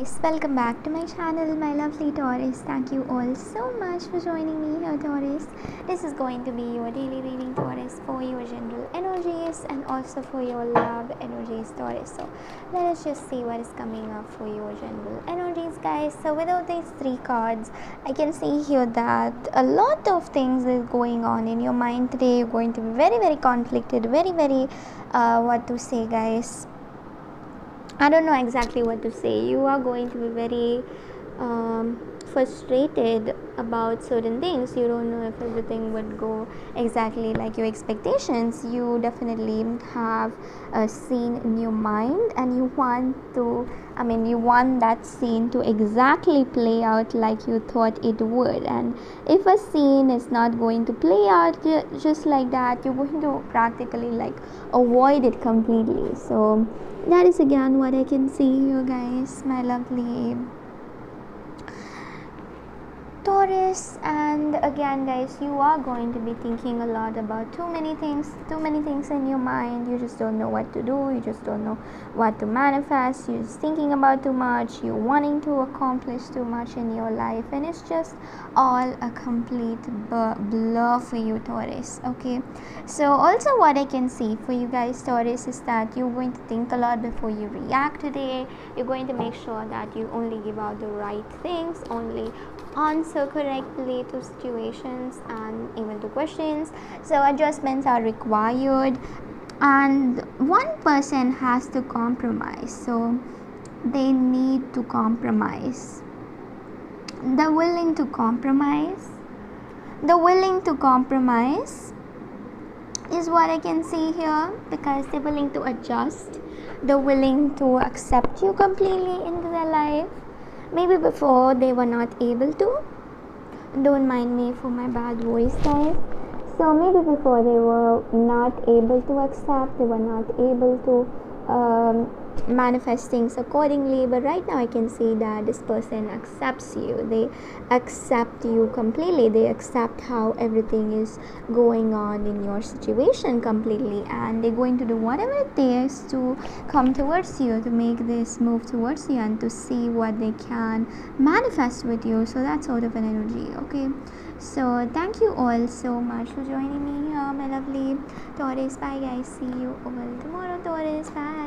Welcome back to my channel, my lovely Taurus. Thank you all so much for joining me here, Taurus. This is going to be your daily reading, Taurus, for your general energies and also for your love energies, Taurus. So let us just see what is coming up for your general energies, guys. So without these three cards, I can see here that a lot of things is going on in your mind today. You're going to be very, very conflicted, very, very what to say, guys. I don't know exactly what to say. You are going to be very frustrated about certain things. You don't know if everything would go exactly like your expectations. You definitely have a scene in your mind and you want to, you want that scene to exactly play out like you thought it would. And if a scene is not going to play out just like that, you're going to practically like avoid it completely. So that is again what I can see here, guys, my lovely Taurus. And again, guys, you are going to be thinking a lot about too many things in your mind. You just don't know what to do. You just don't know what to manifest. You're just thinking about too much. You're wanting to accomplish too much in your life, and it's just all a complete blur for you, Taurus. Okay, so also what I can see for you guys, Taurus, is that you're going to think a lot before you react today. You're going to make sure that you only give out the right things, only answer correctly to situations and even to questions. So adjustments are required, and one person has to compromise. So they need to compromise. They're willing to compromise. The willing to compromise is what I can see here, because they're willing to adjust. They're willing to accept you completely into their life. Maybe before they were not able to. Don't mind me for my bad voice, guys. So maybe before they were not able to accept, they were not able to manifest things accordingly. But right now I can see that this person accepts you. They accept you completely. They accept how everything is going on in your situation completely, and they're going to do whatever it takes to come towards you, to make this move towards you, and to see what they can manifest with you. So that's sort of an energy. Okay, so thank you all so much for joining me here, my lovely Taurus. Bye, guys. See you all tomorrow, Taurus. Bye.